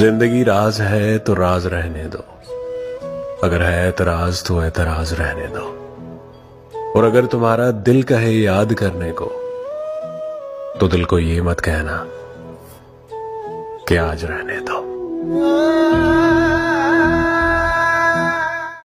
जिंदगी राज है तो राज रहने दो, अगर है एतराज तो एतराज रहने दो। और अगर तुम्हारा दिल कहे याद करने को तो दिल को ये मत कहना कि आज रहने दो।